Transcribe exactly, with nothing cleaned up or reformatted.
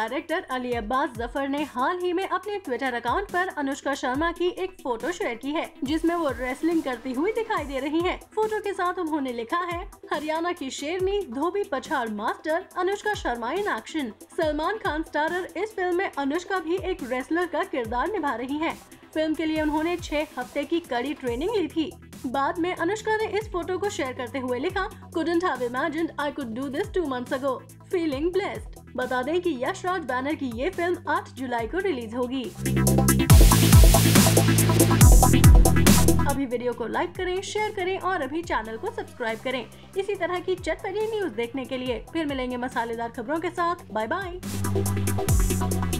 Director Ali Abbas Zafar ने हाल ही में अपने ट्विटर अकाउंट पर अनुष्का शर्मा की एक फोटो शेयर की है जिसमें वो रेसलिंग करती हुई दिखाई दे रही हैं। फोटो के साथ उन्होंने लिखा है, हरियाणा की शेरनी, धोबी पछाड़ master, Anushka Sharma in action. Salman Khan starrer इस फिल्म में अनुष्का भी एक रेसलर का किरदार निभा रही है। फिल्म के लिए उन्होंने छह हफ्ते की कड़ी ट्रेनिंग ली थी। बाद में अनुष्का ने इस फोटो को शेयर करते हुए लिखा, couldn't have imagined I could do this two months ago, feeling blessed। बता दें कि यशराज बैनर की ये फिल्म आठ जुलाई को रिलीज होगी। अभी वीडियो को लाइक करें, शेयर करें और अभी चैनल को सब्सक्राइब करें। इसी तरह की चटपटी न्यूज देखने के लिए फिर मिलेंगे मसालेदार खबरों के साथ। Bye bye.